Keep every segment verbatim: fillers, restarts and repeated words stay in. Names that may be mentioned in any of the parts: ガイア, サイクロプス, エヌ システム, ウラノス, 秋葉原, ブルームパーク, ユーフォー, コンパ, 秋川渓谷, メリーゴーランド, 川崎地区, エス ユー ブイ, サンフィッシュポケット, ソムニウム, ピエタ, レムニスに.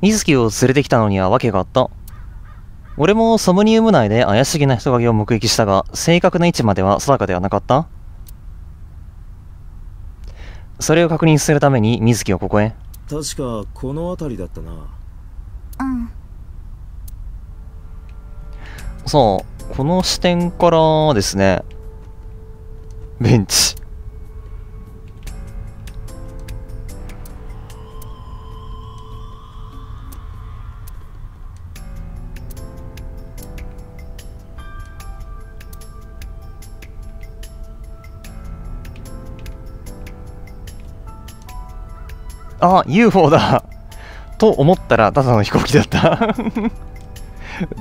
水月を連れてきたのには訳があった。俺もソムニウム内で怪しげな人影を目撃したが、正確な位置までは定かではなかった。それを確認するために水木をここへ。確かこの辺りだったな。うん。そう、この視点からですね。ベンチ。あ、ユーフォー だと思ったらただの飛行機だった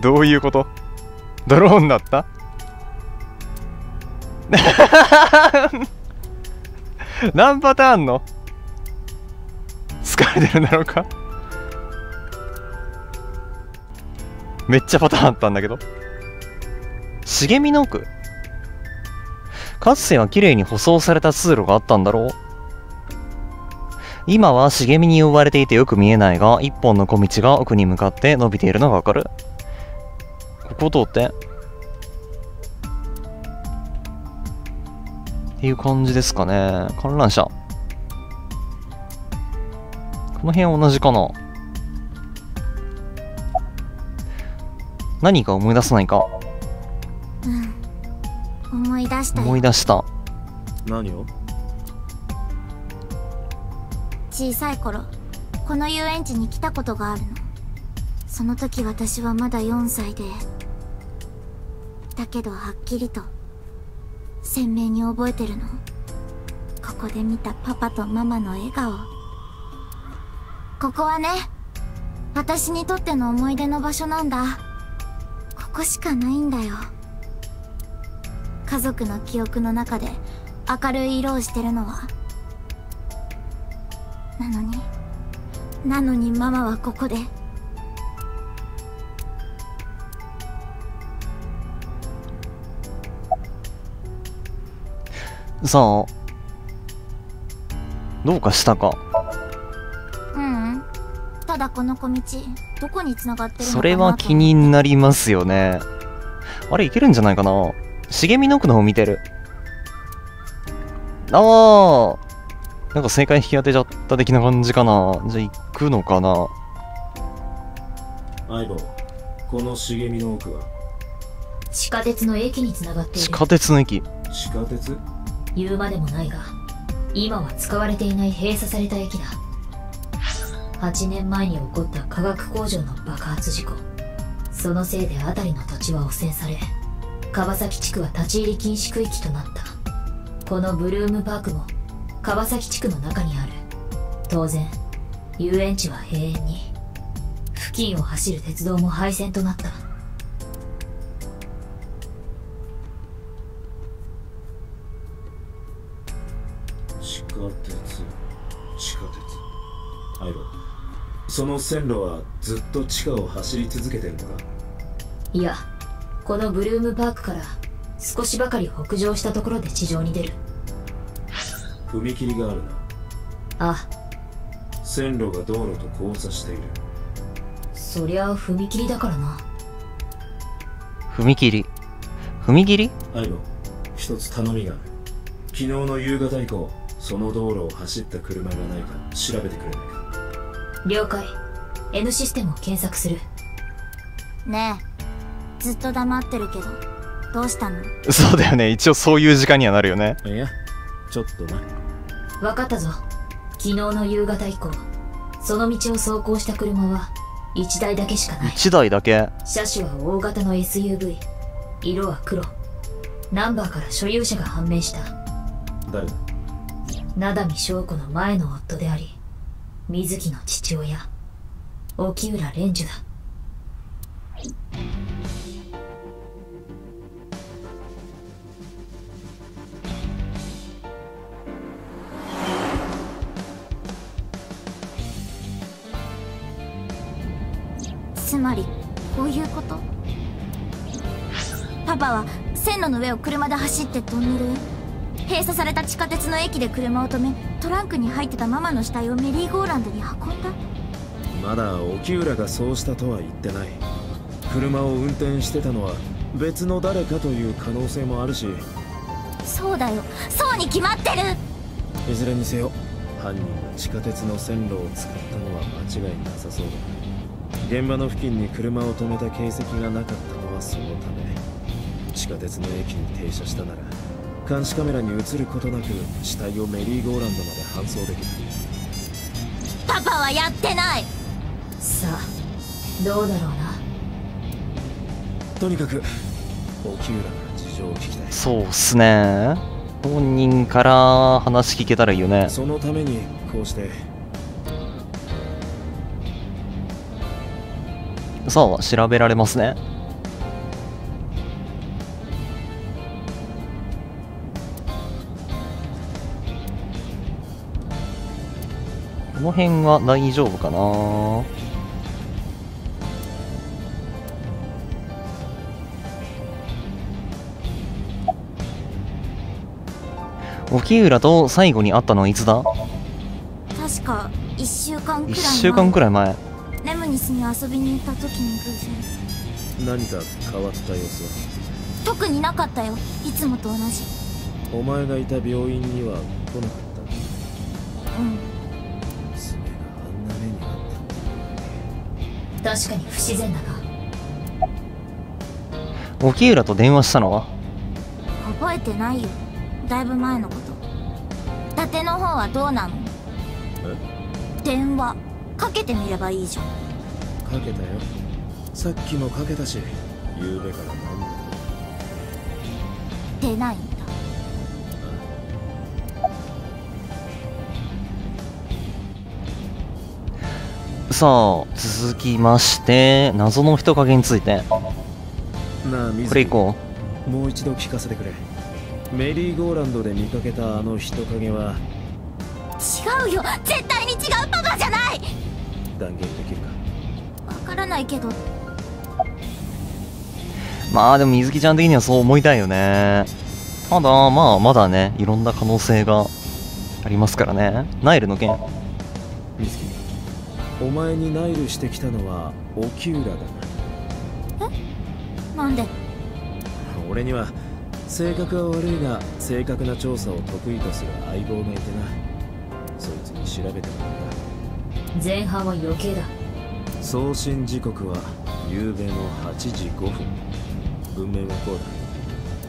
どういうこと？ドローンだった何パターンの疲れてるんだろうかめっちゃパターンあったんだけど。茂みの奥、かつては綺麗に舗装された通路があったんだろう。今は茂みに覆われていてよく見えないが、一本の小道が奥に向かって伸びているのがわかる。ここを通ってっていう感じですかね。観覧車、この辺は同じかな。何か思い出せないか。うん、思い出した思い出した。何を？小さい頃、この遊園地に来たことがあるの。その時私はまだよんさいで、だけどはっきりと鮮明に覚えてるの。ここで見たパパとママの笑顔。ここはね、私にとっての思い出の場所なんだ。ここしかないんだよ。家族の記憶の中で明るい色をしてるのは。なのに、なのにママはここで。さあ、どうかしたか。ううん、ただこの小道、どこに繋がってるのかな。それは気になりますよね。あれ、いけるんじゃないかな。茂みの奥の方見てる。ああ、なんか正解引き当てちゃった的な感じかな。じゃあ行くのかな。相棒、この茂みの奥は地下鉄の駅につながっている。地下鉄の駅。地下鉄？言うまでもないが、今は使われていない閉鎖された駅だ。はちねんまえに起こった化学工場の爆発事故。そのせいで辺りの土地は汚染され、川崎地区は立ち入り禁止区域となった。このブルームパークも川崎地区の中にある。当然、遊園地は閉園に。付近を走る鉄道も廃線となった。地下鉄、地下鉄。アイロ、その線路はずっと地下を走り続けてるのか？いや、このブルームパークから少しばかり北上したところで地上に出る。踏切があるな。ああ、線路が道路と交差している。そりゃあ踏切だからな。踏切踏切。アイロ、一つ頼みがある。昨日の夕方以降、その道路を走った車がないか調べてくれないか。了解。 エヌ システムを検索する。ねえ、ずっと黙ってるけどどうしたの？そうだよね、一応そういう時間にはなるよね。いや、ちょっとな。分かったぞ。昨日の夕方以降、その道を走行した車はいちだいだけしかない。いちだいだけ。車種は大型の エス ユー ブイ。色は黒。ナンバーから所有者が判明した。誰だ？名波翔子の前の夫であり、水木の父親、沖浦蓮樹だ。まりこういうこと？パパは線路の上を車で走ってトンネルへ。閉鎖された地下鉄の駅で車を止め、トランクに入ってたママの死体をメリーゴーランドに運んだ。まだ沖浦がそうしたとは言ってない。車を運転してたのは別の誰かという可能性もあるし。そうだよ、そうに決まってる。いずれにせよ犯人が地下鉄の線路を使ったのは間違いなさそうだ。現場の付近に車を止めた形跡がなかったのはそのため。地下鉄の駅に停車したなら監視カメラに映ることなく死体をメリーゴーランドまで搬送できる。パパはやってない。さあどうだろうな。とにかく沖浦から事情を聞きたい。そうっすね、本人から話聞けたらいいよね。そのためにこうしてさあ調べられますね。この辺は大丈夫かな。沖浦と最後に会ったのはいつだ？確かいっしゅうかんくらい前。いっしゅうかんくらい前。レムニスに遊びに行った時に偶然。何か変わった様子は？特になかったよ、いつもと同じ。お前がいた病院には来なかった？うん。娘があんな目にあった。確かに不自然だが。沖浦と電話したのは？覚えてないよ、だいぶ前のこと。伊達の方はどうなの？電話かけてみればいいじゃん。かけたよ、さっきもかけたし。ゆうべから何だろう。出ないんだ。さあ続きまして謎の人影について。なあ水木、これいこう。もう一度聞かせてくれ。メリーゴーランドで見かけたあの人影は？違うよ、絶対に違う。パパじゃない。断言できるか？わからないけど。まあでも水木ちゃん的にはそう思いたいよね。ただまあまだね、いろんな可能性がありますからね。ナイルの件。水木、お前にナイルしてきたのは沖浦だな。え？なんで？俺には性格は悪いが正確な調査を得意とする相棒がいてな。そいつに調べてもらった。前半は余計だ。送信時刻は夕べのはちじごふん。文明はこうだ。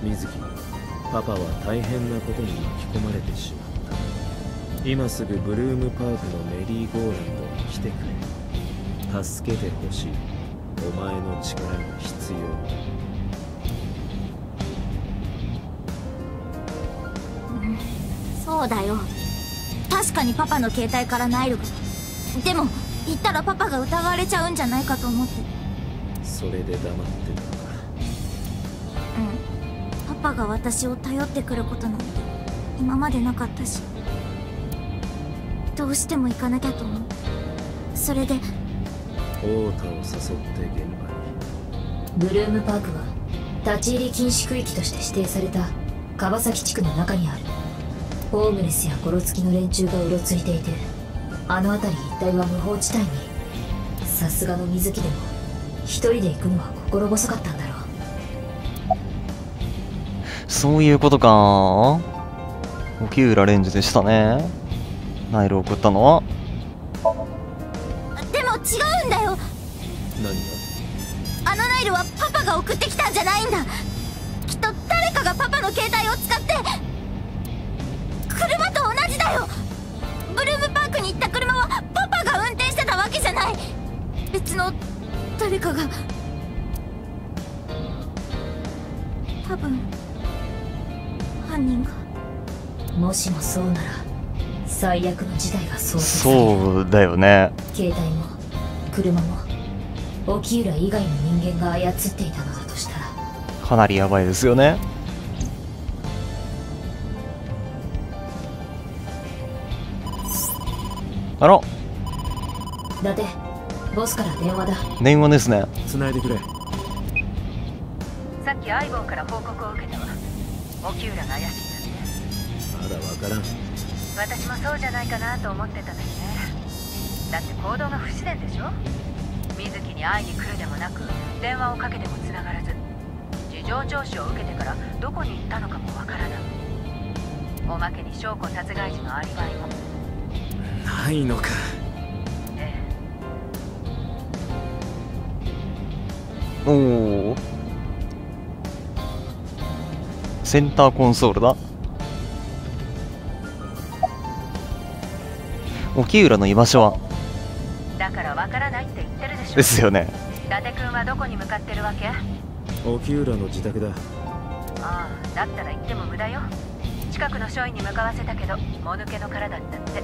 水木、パパは大変なことに巻き込まれてしまった。今すぐブルームパークのメリーゴーランドに来てくれ。助けてほしい。お前の力が必要だ。そうだよ、確かにパパの携帯からナイルが。でも言ったらパパが疑われちゃうんじゃないかと思って。それで黙ってたのか。うん、パパが私を頼ってくることなんて今までなかったし、どうしても行かなきゃと思って。それで太田を誘って現場に。ブルームパークは立ち入り禁止区域として指定された川崎地区の中にある。ホームレスやゴロつきの連中がうろついていて、あの辺り一帯は無法地帯に。さすがの水木でも一人で行くのは心細かったんだろう。そういうことか。沖浦レンジでしたね。ナイルを送ったのは。でも違うんだよ。何が？あのナイルはパパが送ってきたんじゃないんだ。きっと誰かがパパの携帯を使って。車と同じだよ。ブルームパークに行った車はパパが運転してたわけじゃない。別の誰かが。多分犯人が。もしもそうなら最悪の事態が想像される。そうだよね。携帯も車も沖浦以外の人間が操っていたのだとしたらかなりやばいですよね。あら、伊達、ボスから電話だ。電話ですね。繋いでくれ。さっき相棒から報告を受けたわ。おきゅうらが怪しいなんて。まだわからん。私もそうじゃないかなと思ってたのにね。だって行動が不自然でしょ。水木に会いに来るでもなく、電話をかけても繋がらず、事情聴取を受けてからどこに行ったのかもわからない。おまけに証拠殺害時のアリバイもないのか。おお、センターコンソールだ。沖浦の居場所はだからわからないって言ってるでしょ。ですよね。伊達君はどこに向かってるわけ？沖浦の自宅だ。ああ、だったら行っても無駄よ。近くの署員に向かわせたけど、もぬけの殻だったって。じゃあ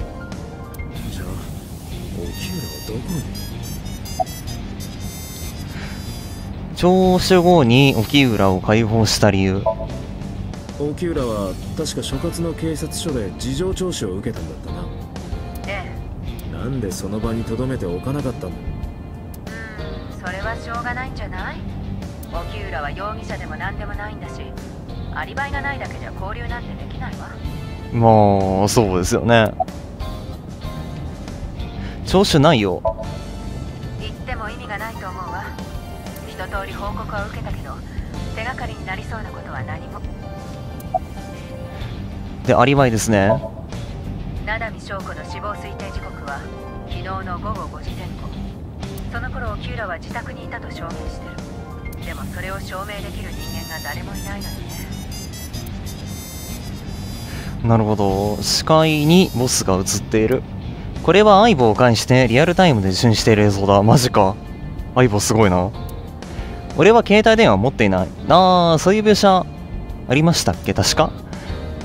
沖浦はどこに？聴取後に沖浦を解放した理由。沖浦は確か所轄の警察署で事情聴取を受けたんだったな。ええ。なんでその場に留めておかなかったの？うーん、それはしょうがないんじゃない？沖浦は容疑者でも何でもないんだし、アリバイがないだけじゃ交流なんてできないわ。まあそうですよね。聴取ないよ。言っても意味がないと思うわ。一通り報告は受けたけど、手がかりになりそうなことは何も。で、アリバイですね。七海翔子の死亡推定時刻は昨日の午後ごじ前後。その頃沖浦は自宅にいたと証明してる。でもそれを証明できる人間が誰もいないのよね。なるほど、視界にボスが映っている。これは相棒を介してリアルタイムで受信している映像だ。マジか、相棒すごいな。俺は携帯電話持っていない。ああ、そういう描写ありましたっけ。確か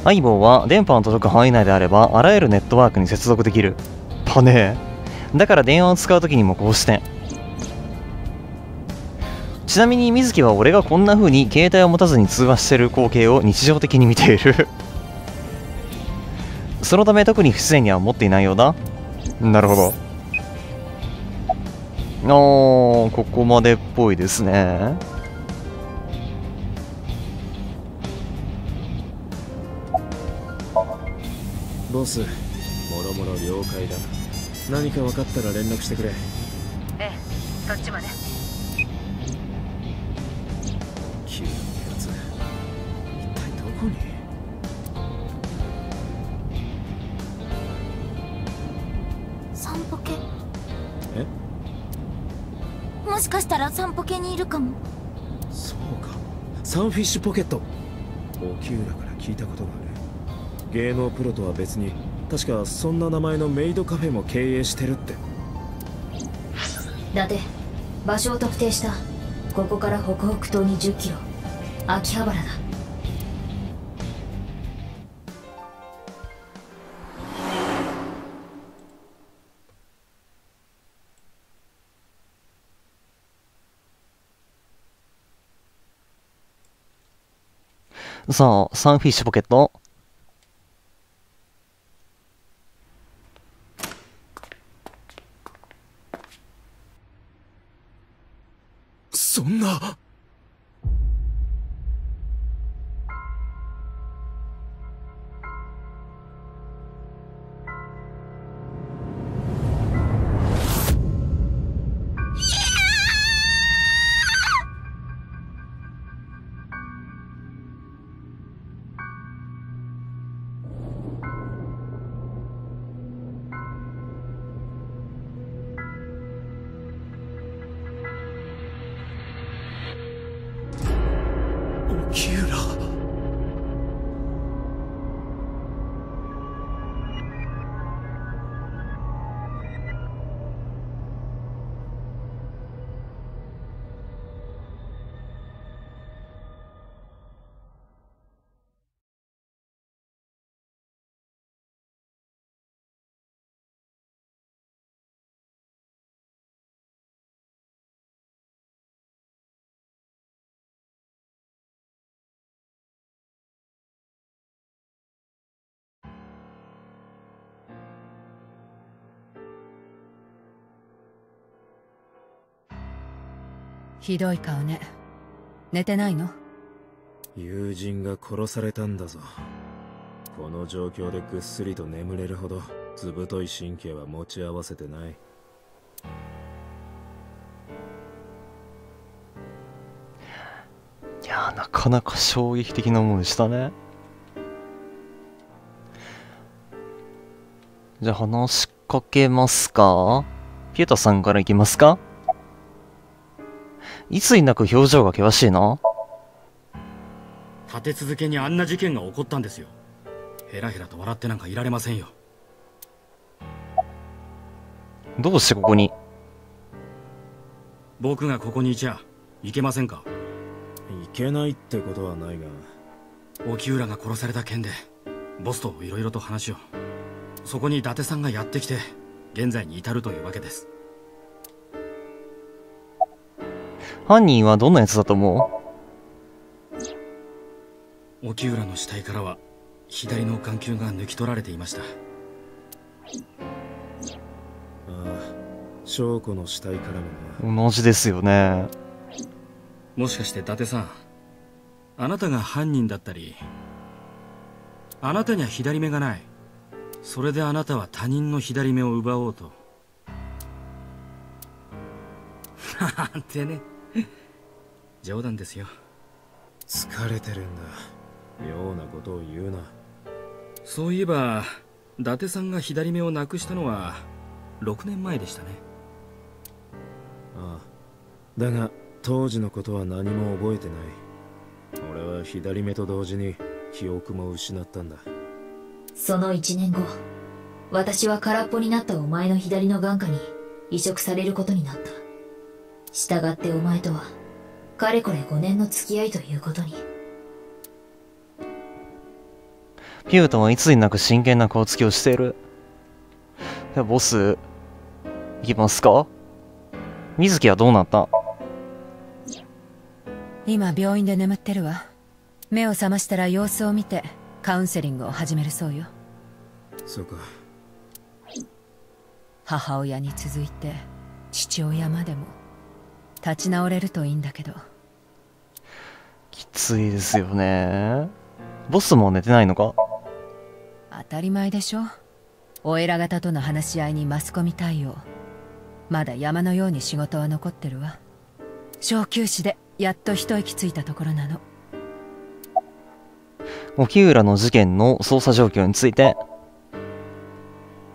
相棒は電波の届く範囲内であればあらゆるネットワークに接続できる。パネーだから電話を使う時にもこうして。ちなみに水木は俺がこんな風に携帯を持たずに通話してる光景を日常的に見ているそのため特に不自然には持っていないようだ。なるほど。ああ、ここまでっぽいですね。ボス、もろもろ了解だ。何か分かったら連絡してくれ。ええ、そっちまで。キューのやつ、一体どこに？散歩系。え？もしかしたらサンポケにいるかも。そうか、サンフィッシュポケット。沖浦から聞いたことがある。芸能プロとは別に確かそんな名前のメイドカフェも経営してるって。伊達、場所を特定した。ここから北北東にじゅっキロ、秋葉原だ。さあ、サンフィッシュポケット。そんな。ひどい顔ね。寝てないの？友人が殺されたんだぞ。この状況でぐっすりと眠れるほどずぶとい神経は持ち合わせてない。いやー、なかなか衝撃的なものでしたね。じゃあ話しかけますか。ピエタさんからいきますか。いつになく表情が険しいな。立て続けにあんな事件が起こったんですよ。ヘラヘラと笑ってなんかいられませんよ。どうしてここに？僕がここにいちゃいけませんか？いけないってことはないが、沖浦が殺された件でボスといろいろと話を。そこに伊達さんがやってきて現在に至るというわけです。犯人はどんなやつだと思う？沖浦の死体からは左の眼球が抜き取られていました。ああ、証拠の死体からも同じですよね。もしかして伊達さん、あなたが犯人だったり、あなたには左目がない、それであなたは他人の左目を奪おうと。なんてね、冗談ですよ。疲れてるんだ、ようなことを言うな。そういえば伊達さんが左目をなくしたのはろくねんまえでしたね。ああ、だが当時のことは何も覚えてない。俺は左目と同時に記憶も失ったんだ。そのいちねんご、私は空っぽになったお前の左の眼下に移植されることになった。したがってお前とはかれこれごねんの付き合いということに。ピュートはいつになく真剣な顔つきをしている。じゃあボスいきますか。水木はどうなった？今病院で眠ってるわ。目を覚ましたら様子を見てカウンセリングを始めるそうよ。そうか。母親に続いて父親までも立ち直れるといいんだけど。きついですよね。ボスも寝てないのか？当たり前でしょ。お偉方との話し合いにマスコミ対応。まだ山のように仕事は残ってるわ。小休止でやっと一息ついたところなの。沖浦の事件の捜査状況について。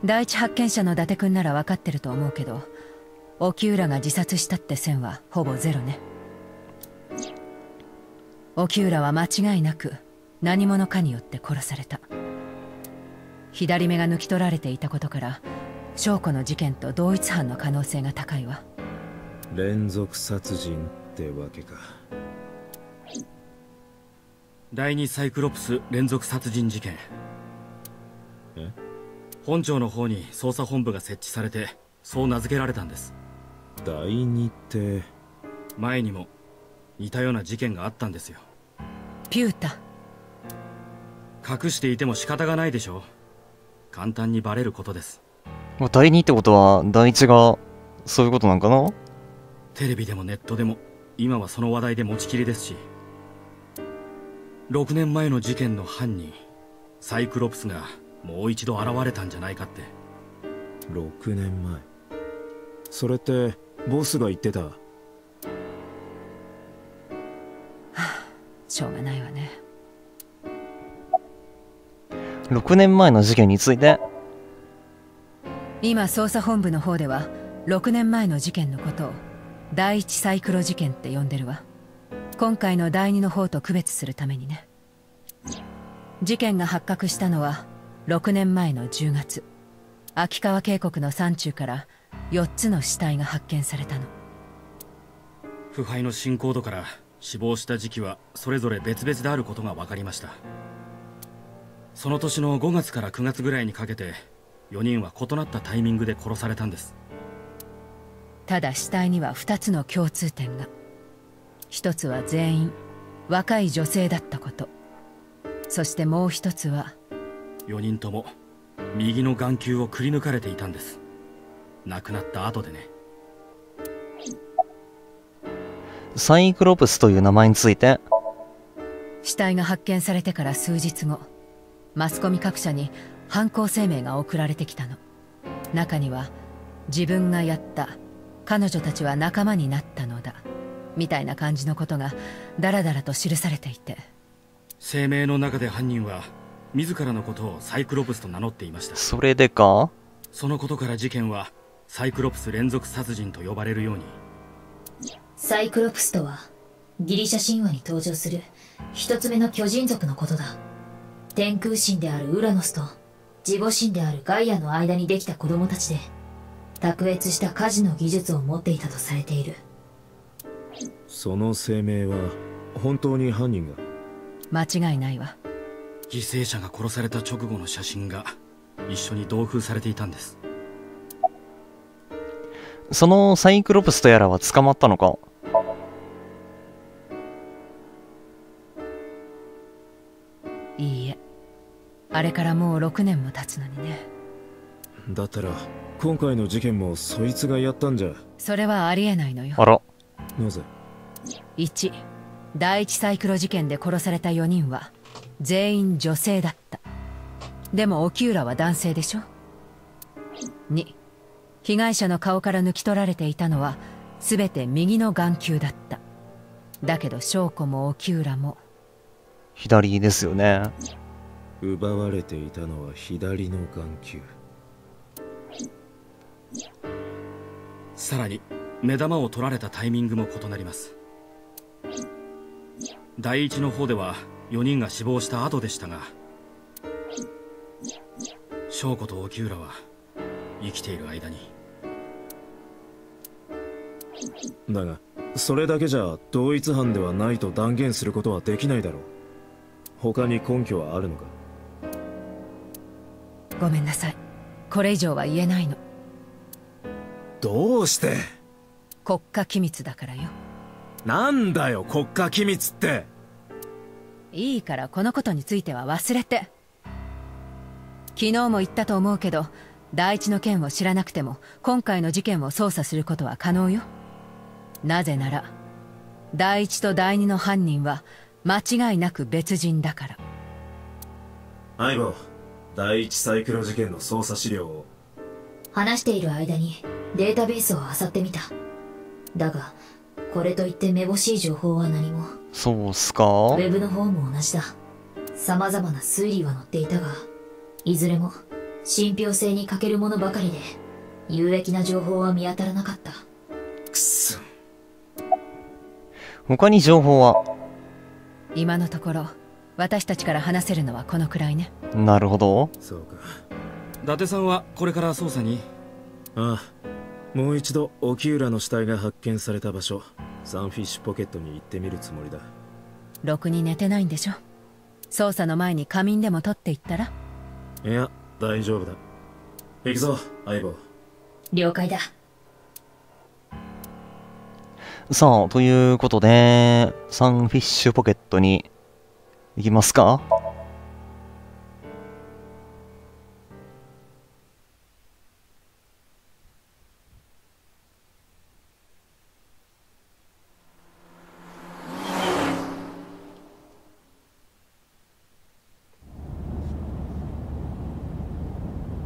第一発見者の伊達君なら分かってると思うけど、沖浦が自殺したって線はほぼゼロね。沖浦は間違いなく何者かによって殺された。左目が抜き取られていたことから証拠の事件と同一犯の可能性が高いわ。連続殺人ってわけか。第二サイクロプス連続殺人事件。え？本庁の方に捜査本部が設置されてそう名付けられたんです。第二って、前にも似たような事件があったんですよ。ピュータ、隠していても仕方がないでしょう。簡単にバレることです。第二ってことは第一がそういうことなんかな。テレビでもネットでも今はその話題で持ちきりですし、ろくねんまえの事件の犯人サイクロプスがもう一度現れたんじゃないかって。ろくねんまえ、それってボスが言ってた。はあ、しょうがないわね。ろくねんまえの事件について。今捜査本部の方ではろくねんまえの事件のことを第一サイクロ事件って呼んでるわ。今回の第二の方と区別するためにね。事件が発覚したのはろくねんまえのじゅうがつ、秋川渓谷の山中からよっつの死体が発見されたの。腐敗の進行度から死亡した時期はそれぞれ別々であることが分かりました。その年のごがつからくがつぐらいにかけてよにんは異なったタイミングで殺されたんです。ただ死体にはふたつの共通点が。ひとつは全員若い女性だったこと。そしてもう一つはよにんとも右の眼球をくり抜かれていたんです。亡くなった後でね。サイクロプスという名前について。死体が発見されてから数日後、マスコミ各社に犯行声明が送られてきたの。中には自分がやった、彼女たちは仲間になったのだ、みたいな感じのことがダラダラと記されていて。声明の中で犯人は自らのことをサイクロプスと名乗っていました。それでか、そのことから事件はサイクロプス連続殺人と呼ばれるように。サイクロプスとはギリシャ神話に登場する一つ目の巨人族のことだ。天空神であるウラノスと自母神であるガイアの間にできた子供たちで、卓越した家事の技術を持っていたとされている。その声明は本当に犯人が？間違いないわ。犠牲者が殺された直後の写真が一緒に同封されていたんです。そのサイクロプスとやらは捕まったのか？いいえ、あれからもうろくねんも経つのにね。だったら今回の事件もそいつがやったんじゃ？それはありえないのよ。あら、なぜ？いち、第一サイクロ事件で殺されたよにんは全員女性だった。でも沖浦は男性でしょ。に、被害者の顔から抜き取られていたのは全て右の眼球だった。だけど証拠も沖浦も左ですよね。奪われていたのは左の眼球。さらに目玉を取られたタイミングも異なります。第一の方ではよにんが死亡した後でしたが、翔子と沖浦は生きている間に。だがそれだけじゃ同一犯ではないと断言することはできないだろう。他に根拠はあるのか？ごめんなさい、これ以上は言えないの。どうして？国家機密だからよ。なんだよ国家機密って。いいから、このことについては忘れて。昨日も言ったと思うけど、第一の件を知らなくても今回の事件を捜査することは可能よ。なぜなら第一と第二の犯人は間違いなく別人だから。相棒、第一サイクロ事件の捜査資料を。話している間にデータベースを漁ってみた。だがこれといってめぼしい情報は何も。そうっすか。ウェブの方も同じだ。様々な推理は載っていたが、いずれも信憑性に欠けるものばかりで有益な情報は見当たらなかった。くそ。他に情報は？今のところ私たちから話せるのはこのくらいね。なるほど。そうか。伊達さんはこれから捜査に？ああ。もう一度沖浦の死体が発見された場所、サンフィッシュポケットに行ってみるつもりだ。ろくに寝てないんでしょ。捜査の前に仮眠でも取っていったら？いや大丈夫だ。行くぞ相棒。了解だ。さあということでサンフィッシュポケットに行きますか。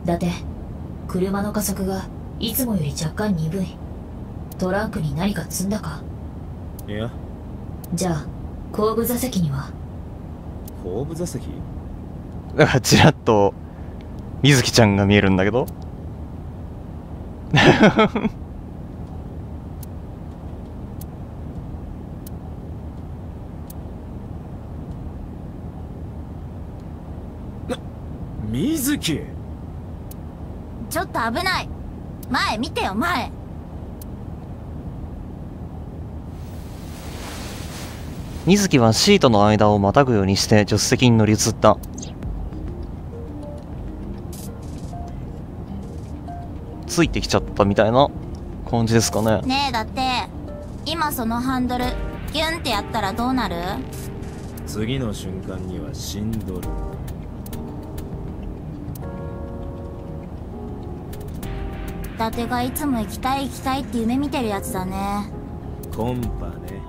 だって車の加速がいつもより若干鈍い。トランクに何か積んだか？いや。じゃあ後部座席には？後部座席？あ、ちらっとみずきちゃんが見えるんだけどな、みずきちょっと危ない。前見てよ前。水木はシートの間をまたぐようにして助手席に乗り移った。ついてきちゃったみたいな感じですかね。ねえだって今そのハンドルギュンってやったらどうなる？次の瞬間には死んどる。伊達がいつも行きたい行きたいって夢見てるやつだね。コンパね。